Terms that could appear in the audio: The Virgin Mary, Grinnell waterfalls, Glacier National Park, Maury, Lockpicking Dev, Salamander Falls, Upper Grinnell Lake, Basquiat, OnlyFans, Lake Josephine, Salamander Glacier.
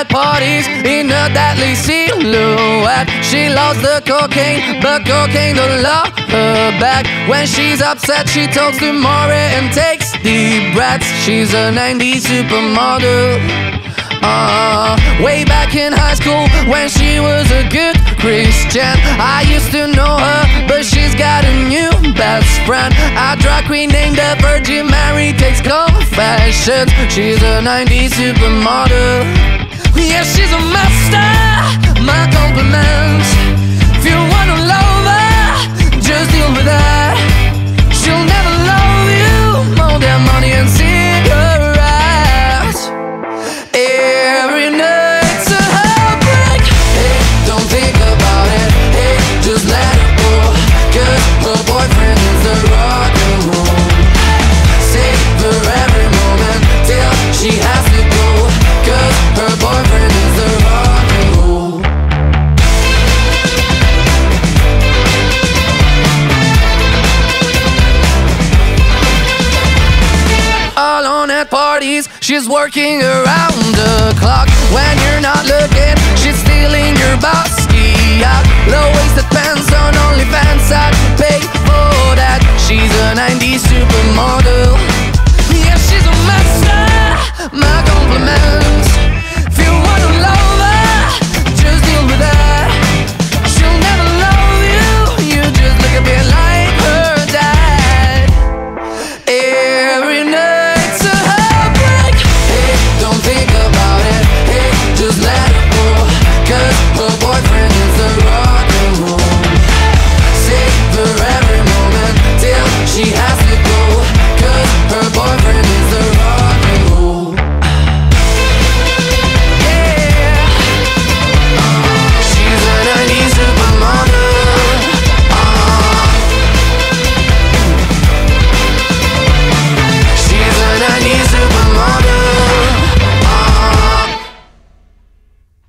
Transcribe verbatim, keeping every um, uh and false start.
at parties in a deadly silhouette. She loves the cocaine, but cocaine don't love her back. When she's upset, she talks to Maury and takes deep breaths. She's a nineties supermodel. Uh, way back in high school, when she was a good Christian, I used to know her, but she's got a new best friend. A drag queen named the Virgin Mary takes confessions. She's a nineties supermodel. Yeah, she's a master, my compliments. If you wanna love her, just deal with her. She'll never love you more than money and sin. Parties, she's working around the clock. When you're not looking, she's stealing your Basquiat. Low-waisted pants on OnlyFans.